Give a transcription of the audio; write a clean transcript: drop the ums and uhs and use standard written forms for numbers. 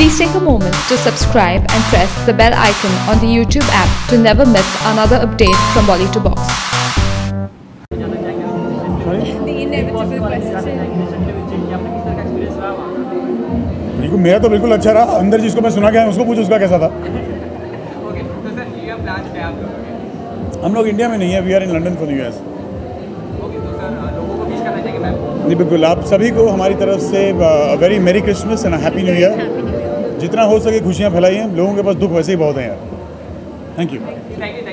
Please take a moment to subscribe and press the bell icon on the YouTube app to never miss another update from Bolly 2 Box. The inevitable question. मेरा तो बिल्कुल अच्छा रहा. अंदर जिसको मैं सुना गया उसको पूछो उसका कैसा था. Okay, so sir, ये प्लान क्या है आप लोगों के? हम लोग इंडिया में नहीं है, we are in London for the US. Okay, so sir, लोगों को विश करना चाहिए कि मैं. जी बिल्कुल, आप सभी को हमारी तरफ से very merry Christmas and happy new year. जितना हो सके खुशियाँ फैलाइए, लोगों के पास दुख वैसे ही बहुत हैं यार. Thank you.